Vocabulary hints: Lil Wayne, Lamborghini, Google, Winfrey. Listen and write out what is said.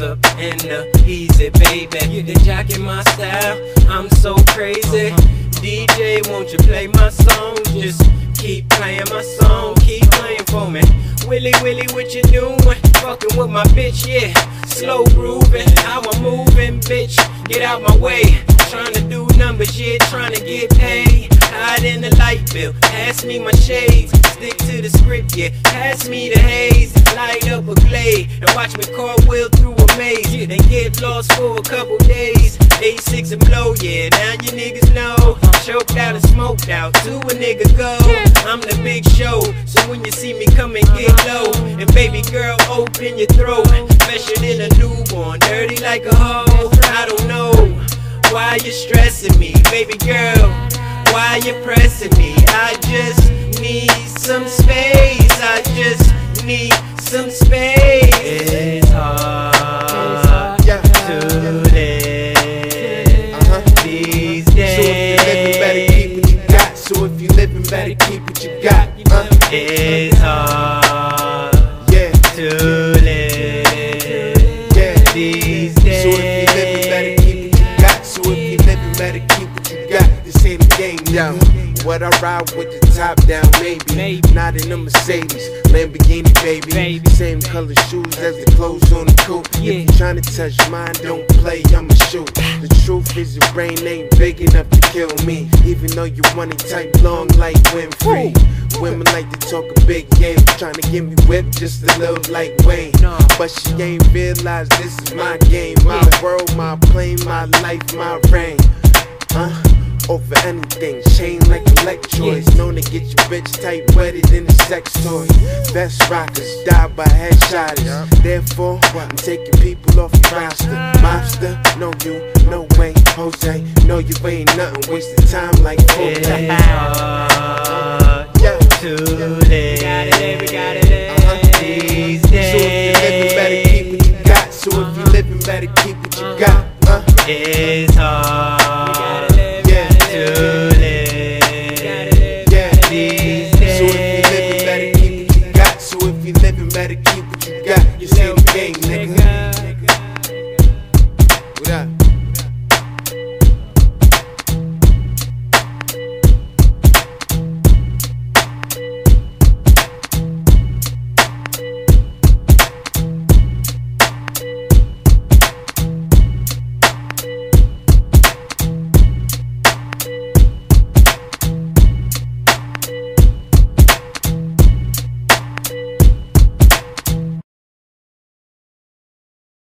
closer and the easy, baby. They jockin' my style, I'm so crazy. DJ, won't you play my song? Just keep playing my song, keep playing for me. Willy Willy, what you doing? Fucking with my bitch, yeah. Slow grooving, how I'm moving, bitch. Get out my way. Trying to do numbers, yeah. Trying to get paid. Hide in the light bill. Pass me my shades. Stick to the script, yeah. Pass me the haze. Light up a glade and watch me cartwheel through a maze. Then get lost for a couple days. 86 and blow, yeah. Now you niggas know. Choked out and smoked out. To a nigga go. I'm the big show. So when you see me come and get low, and baby girl, open your throat. Fresher than a newborn, dirty like a hoe. I don't know why you stressing me, baby girl. Why you pressing me? I just need some space. I just need some space. It's hard to live these days. So if you living, better keep what you got. So if you living, better keep what you got. It's hard to live these days. So if you living, better keep what you got. So if you living, better keep what you got. This ain't a game, yo. What I ride with the top down, maybe. Not in the Mercedes, Lamborghini, baby. Same color shoes as the clothes on the coupe. If you trying to touch mine, don't play, I'ma shoot. The truth is your brain ain't big enough to kill me. Even though you want to type long like Winfrey. Women like to talk a big game, trying to get me whipped just a little like Wayne. But she ain't realize this is my game. My world, my plane, my life, my reign. Over anything, chain like electrodes. Known to get your bitch tight wetter than a sex toy. Best rockers die by headshotters. Therefore, I'm taking people off the roster. Mobster, no you, no way. Jose, no you ain't nothing. Wasting time like Jose. It's hard to live these days. So if you living, better keep what you got. So if you living, better keep what you got. It's hard.